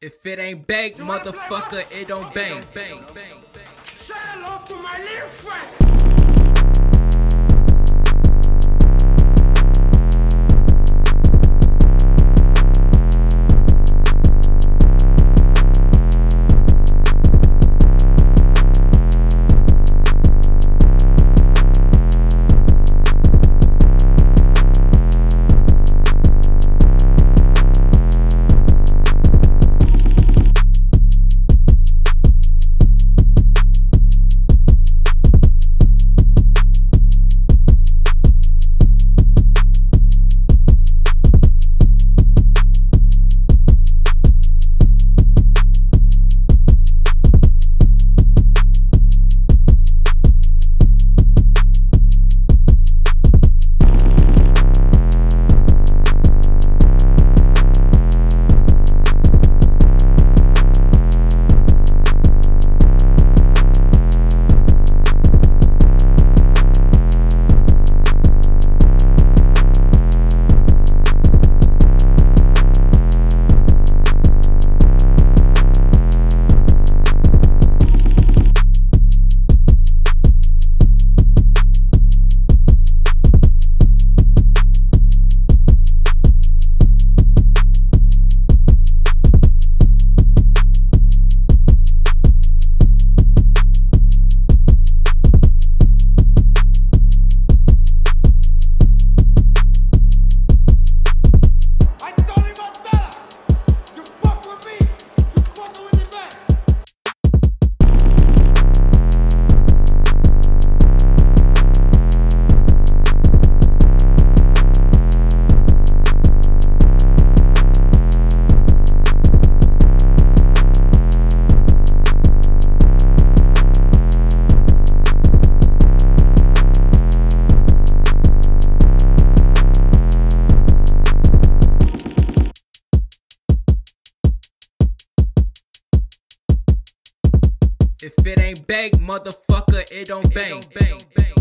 If it ain't baked, motherfucker, it don't bang. Bang, bang, bang. Shout out to my little friend. If it ain't baked, motherfucker, it don't bang.